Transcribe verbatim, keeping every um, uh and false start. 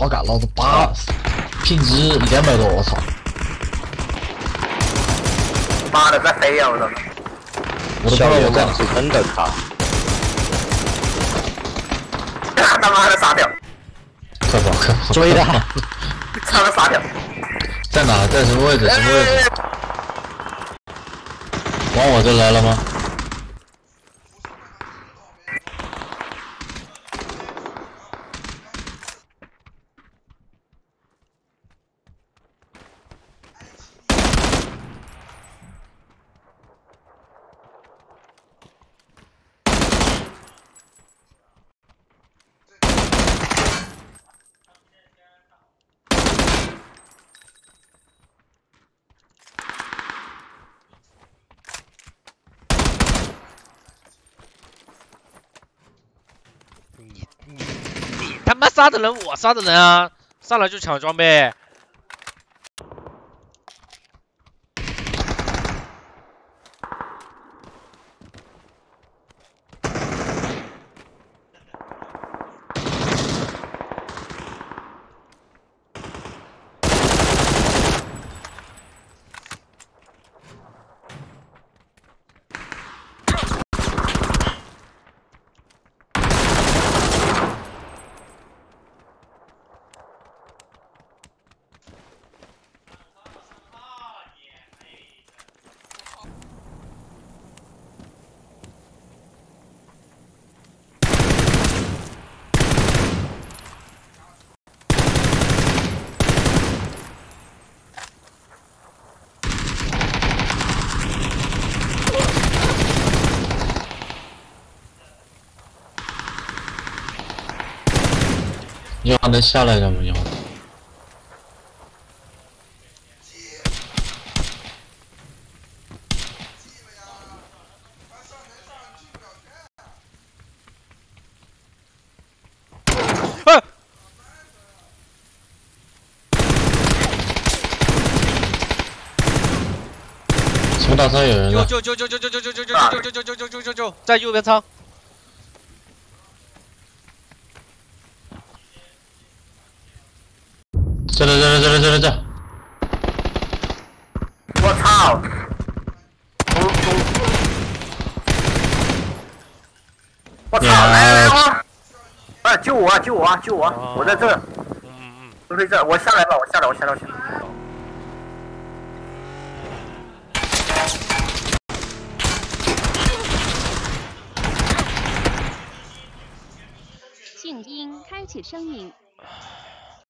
好感，老子八，拼值两百多，我操！妈的，在飞呀！我操！我操！我操！是真的卡！他妈的傻屌！快跑！快跑！追他！他妈傻屌！在哪？在什么位置？什么位置？往我这来了吗？ 他妈杀的人，我杀的人啊！上来就抢装备。你妈能下来干嘛？你妈！啊！什么大仓有人了？救救救救救救救救救救救救救救救救！在右边仓。 这这这这这这这！我操！我操！来来来！啊！救我！救我！救我！我在这儿。嗯嗯。我在这儿，我下来吧，我下来，我下来，我下来。 静音，开启声音。